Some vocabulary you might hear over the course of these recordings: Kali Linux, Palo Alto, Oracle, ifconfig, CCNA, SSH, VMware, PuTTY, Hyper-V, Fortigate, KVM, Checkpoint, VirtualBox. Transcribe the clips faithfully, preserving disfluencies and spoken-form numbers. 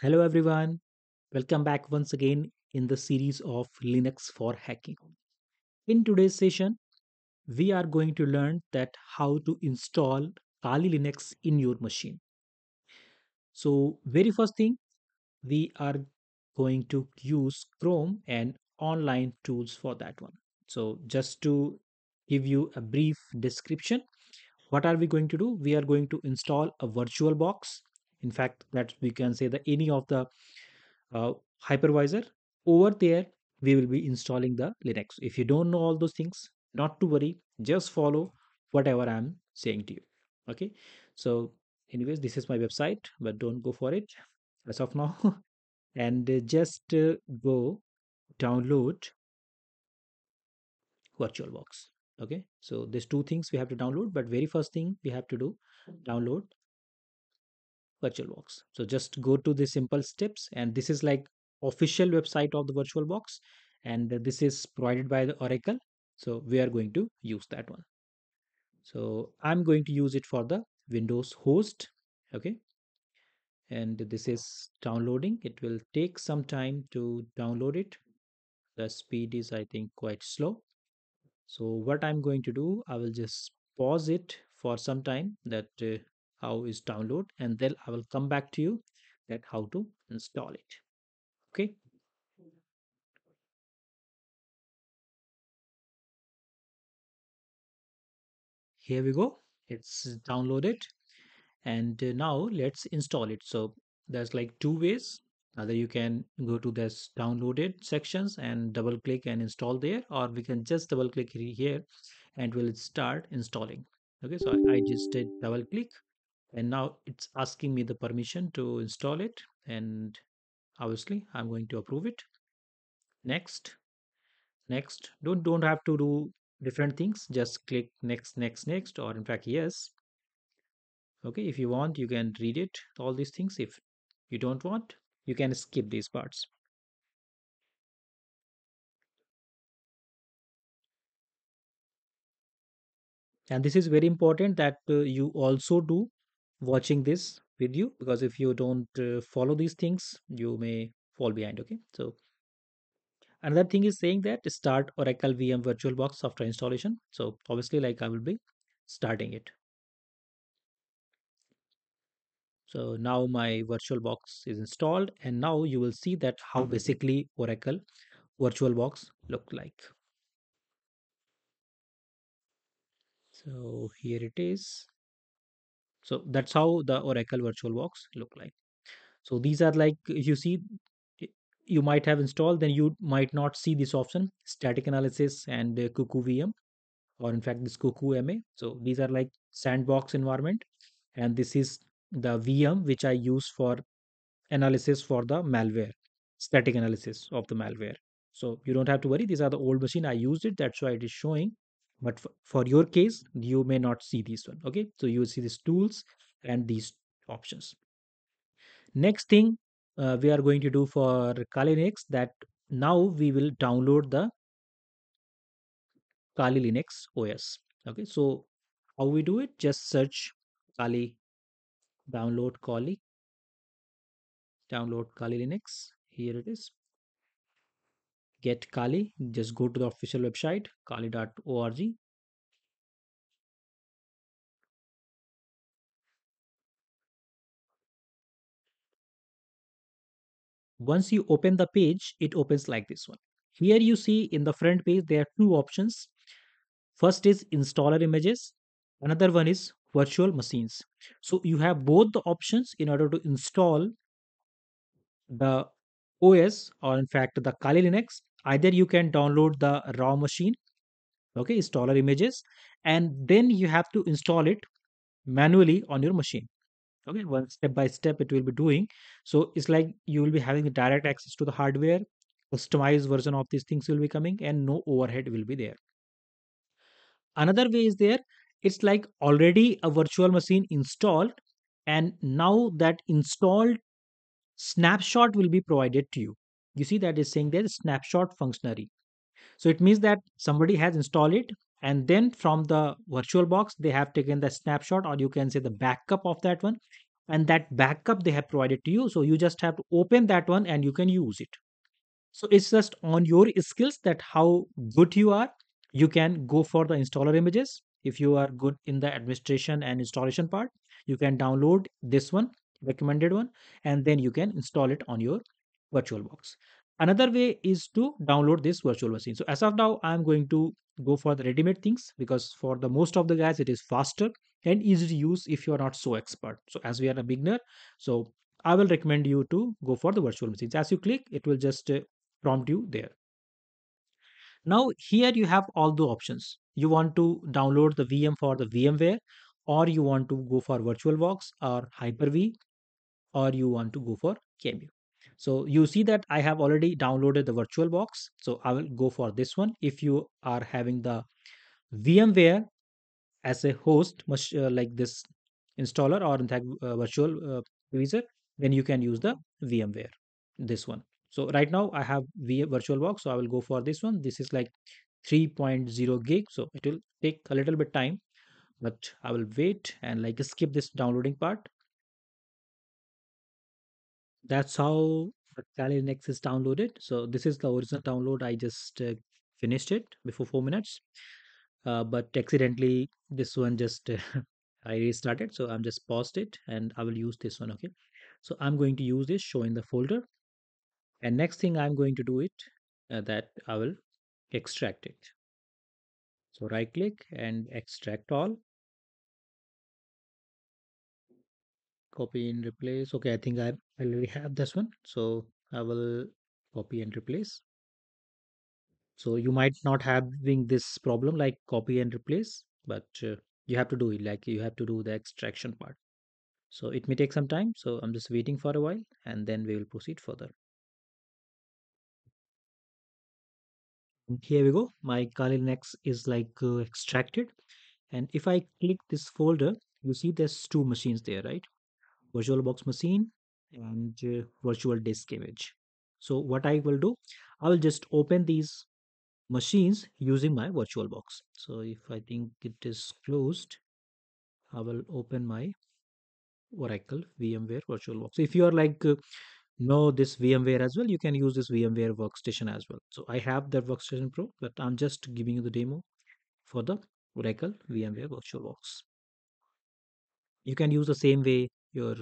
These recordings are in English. Hello everyone, welcome back once again in the series of Linux for hacking. In today's session, we are going to learn that how to install Kali Linux in your machine. So very first thing, we are going to use Chrome and online tools for that one. So just to give you a brief description, what are we going to do? We are going to install a VirtualBox. In fact, that we can say that any of the uh, hypervisor over there, we will be installing the Linux. If you don't know all those things, not to worry, just follow whatever I'm saying to you. Okay. So anyways, this is my website, but don't go for it as of now. And just uh, go download VirtualBox. Okay. So there's two things we have to download, but very first thing we have to do, download VirtualBox. So just go to the simple steps, and this is like official website of the VirtualBox, and this is provided by the Oracle. So we are going to use that one. So I'm going to use it for the Windows host. Okay. And this is downloading. It will take some time to download it. The speed is, I think, quite slow. So what I'm going to do, I will just pause it for some time, that uh, how is download, and then I will come back to you that how to install it. Okay. Here we go. It's downloaded, and now let's install it. So there's like two ways. Either you can go to this downloaded sections and double click and install there, or we can just double click here and it will start installing. Okay. So I just did double click, and now it's asking me the permission to install it, and obviously I'm going to approve it. Next, next, don't don't have to do different things. Just click next, next, next, or in fact, yes. Okay. If you want, you can read it, all these things. If you don't want, you can skip these parts. And this is very important that uh, you also do watching this video, because if you don't uh, follow these things, you may fall behind. Okay. So another thing is saying that start Oracle V M VirtualBox after installation. So obviously, like, I will be starting it. So now my VirtualBox is installed, and now you will see that how basically Oracle VirtualBox looked like. So here it is. So that's how the Oracle VirtualBox look like. So these are like, you see, you might have installed, then you might not see this option, static analysis and uh, Cuckoo V M, or in fact this Cuckoo M A. So these are like sandbox environment, and this is the V M which I use for analysis for the malware, static analysis of the malware. So you don't have to worry. These are the old machine. I used it. That's why it is showing. But for, for your case, you may not see this one. Okay. So you will see these tools and these options. Next thing uh, we are going to do for Kali Linux, that now we will download the Kali Linux O S. Okay. So how we do it? Just search Kali, download Kali, download Kali Linux. Here it is. Get Kali. Just go to the official website, kali dot org. Once you open the page, it opens like this one. Here you see in the front page, there are two options. First is installer images. Another one is virtual machines. So you have both the options in order to install the O S, or in fact the Kali Linux. Either you can download the raw machine, okay, installer images, and then you have to install it manually on your machine. Okay, one step by step it will be doing. So it's like you will be having direct access to the hardware, customized version of these things will be coming, and no overhead will be there. Another way is there, it's like already a virtual machine installed, and now that installed snapshot will be provided to you. You see that is saying there is snapshot functionality. So it means that somebody has installed it, and then from the VirtualBox they have taken the snapshot, or you can say the backup of that one, and that backup they have provided to you. So you just have to open that one and you can use it. So it's just on your skills that how good you are. You can go for the installer images. If you are good in the administration and installation part, you can download this one, recommended one, and then you can install it on your VirtualBox. Another way is to download this virtual machine. So as of now, I'm going to go for the ready-made things because for the most of the guys, it is faster and easy to use if you're not so expert. So as we are a beginner, so I will recommend you to go for the virtual machines. As you click, it will just uh, prompt you there. Now here you have all the options. You want to download the V M for the VMware, or you want to go for VirtualBox or Hyper-V, or you want to go for K V M. So you see that I have already downloaded the VirtualBox. So I will go for this one. If you are having the VMware as a host, much uh, like this installer or in fact uh, virtual uh, user, then you can use the VMware, this one. So right now I have VirtualBox. So I will go for this one. This is like three point zero gig. So it will take a little bit time, but I will wait and like skip this downloading part. That's how Kali Linux is downloaded. So this is the original download. I just uh, finished it before four minutes, uh, but accidentally this one just uh, I restarted. So I'm just paused it and I will use this one. Okay. So I'm going to use this show in the folder, and next thing I'm going to do it uh, that I will extract it. So right click and extract all. Copy and replace. Okay, I think I already have this one. So I will copy and replace. So you might not having this problem like copy and replace, but uh, you have to do it. Like you have to do the extraction part. So it may take some time. So I'm just waiting for a while and then we will proceed further. And here we go. My Kali Linux is like uh, extracted. And if I click this folder, you see there's two machines there, right? VirtualBox machine and uh, virtual disk image. So what I will do, I will just open these machines using my VirtualBox. So if I think it is closed, I will open my Oracle VMware VirtualBox. So if you are like, uh, know this VMware as well, you can use this VMware workstation as well. So I have that workstation pro, but I'm just giving you the demo for the Oracle VMware VirtualBox. You can use the same way your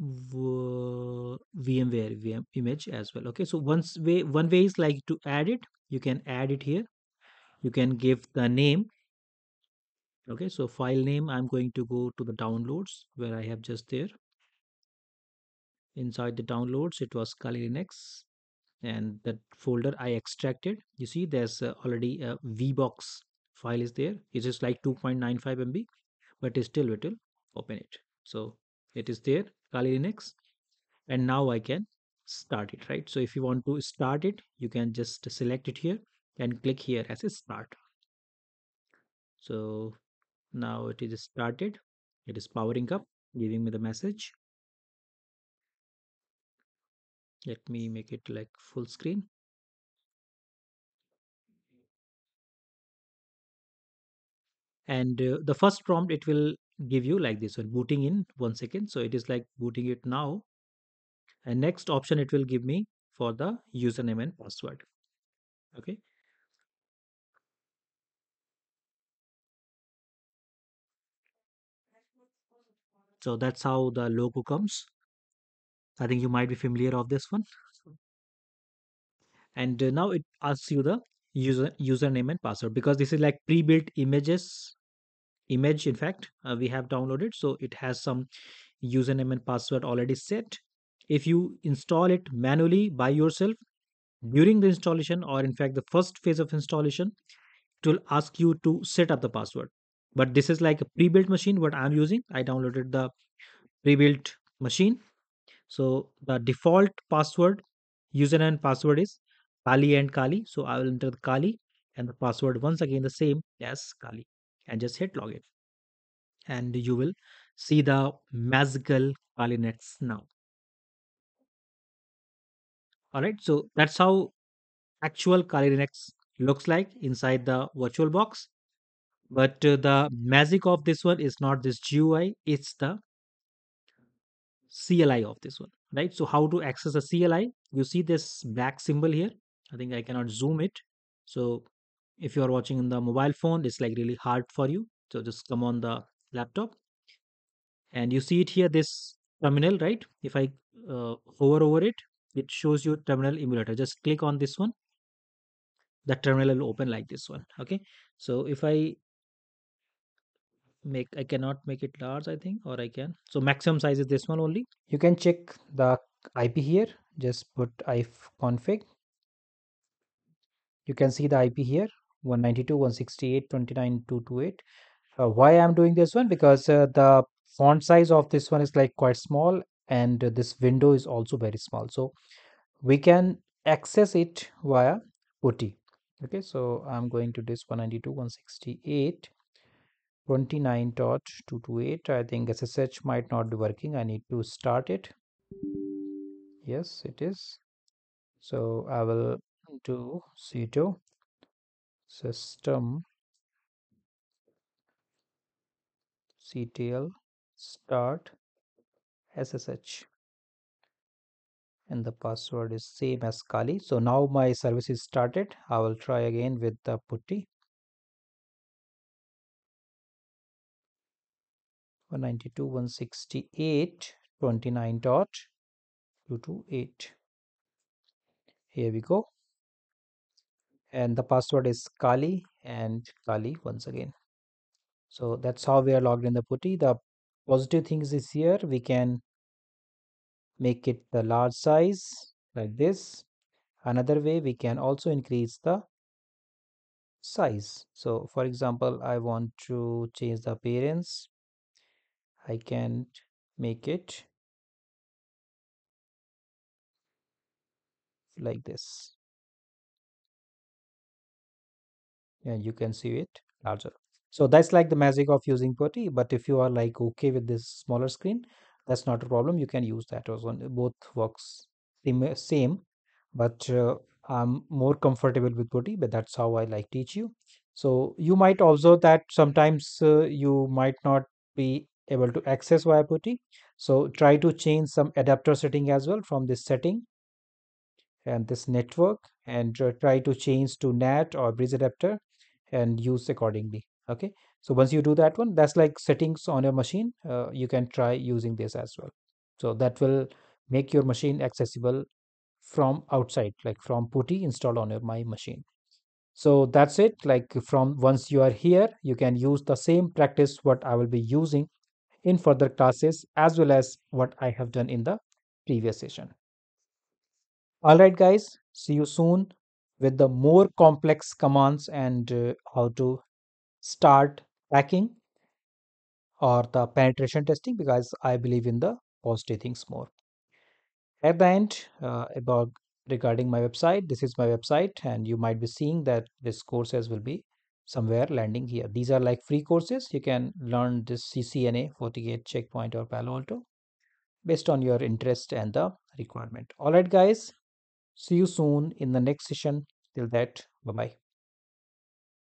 VMware V M image as well. Okay, so once way one way is like to add it. You can add it here. You can give the name. Okay, so file name. I'm going to go to the downloads where I have just there. Inside the downloads, it was Kali Linux, and that folder I extracted. You see, there's uh, already a VBox file is there. It's just like two point nine five M B, but still it will open it. So it is there, Kali Linux, and now I can start it, right? So if you want to start it, you can just select it here and click here as a start. So now it is started. It is powering up, giving me the message. Let me make it like full screen. And uh, the first prompt it will give you like this one, booting in one second. So it is like booting it now. And next option it will give me for the username and password. Okay. So that's how the logo comes. I think you might be familiar of this one. And uh, now it asks you the user username and password, because this is like pre-built images image in fact uh, we have downloaded, so it has some username and password already set. If you install it manually by yourself during the installation, or in fact the first phase of installation, it will ask you to set up the password, but this is like a pre-built machine what I'm using. I downloaded the pre-built machine, so the default password, username and password is Kali and Kali. So I will enter the Kali and the password once again the same as Kali and just hit login. And you will see the magical Kali Linux now. Alright, so that's how actual Kali Linux looks like inside the VirtualBox. But uh, the magic of this one is not this G U I, it's the C L I of this one, right? So how to access the C L I? You see this black symbol here. I think I cannot zoom it. So if you are watching on the mobile phone, it's like really hard for you. So just come on the laptop and you see it here, this terminal, right? If I uh, hover over it, it shows you terminal emulator. Just click on this one. The terminal will open like this one. Okay. So if I make, I cannot make it large, I think, or I can. So maximum size is this one only. You can check the I P here. Just put ifconfig. You can see the I P here, one ninety-two dot one sixty-eight dot twenty-nine dot two twenty-eight. Uh, why I'm doing this one? Because uh, the font size of this one is like quite small, and uh, this window is also very small. So we can access it via PuTTY. Okay, so I'm going to this one ninety-two dot one sixty-eight dot twenty-nine dot two twenty-eight. I think S S H might not be working. I need to start it. Yes, it is. So I will do sudo system ctl start S S H, and the password is same as Kali. So now my service is started. I will try again with the PuTTY. one ninety-two dot one sixty-eight dot twenty-nine dot two twenty-eight. Here we go. And the password is Kali and Kali once again. So that's how we are logged in the PuTTY. The positive things is here, we can make it the large size like this. Another way, we can also increase the size. So for example, I want to change the appearance. I can make it like this. And you can see it larger. So that's like the magic of using PuTTY. But if you are like okay with this smaller screen, that's not a problem. You can use that also. Both works same, but uh, I'm more comfortable with PuTTY. But that's how I like teach you. So you might also that sometimes uh, you might not be able to access via PuTTY. So try to change some adapter setting as well from this setting and this network, and uh, try to change to N A T or bridge adapter and use accordingly. Okay, so once you do that one, that's like settings on your machine. Uh, you can try using this as well. So that will make your machine accessible from outside, like from PuTTY installed on your my machine. So that's it. Like from once you are here, you can use the same practice what I will be using in further classes as well as what I have done in the previous session. All right, guys, see you soon with the more complex commands and uh, how to start hacking or the penetration testing, because I believe in the positive things more. At the end, uh, about regarding my website, this is my website, and you might be seeing that this courses will be somewhere landing here. These are like free courses. You can learn this C C N A, Fortigate, Checkpoint or Palo Alto based on your interest and the requirement. All right, guys, see you soon in the next session. Till that, bye-bye.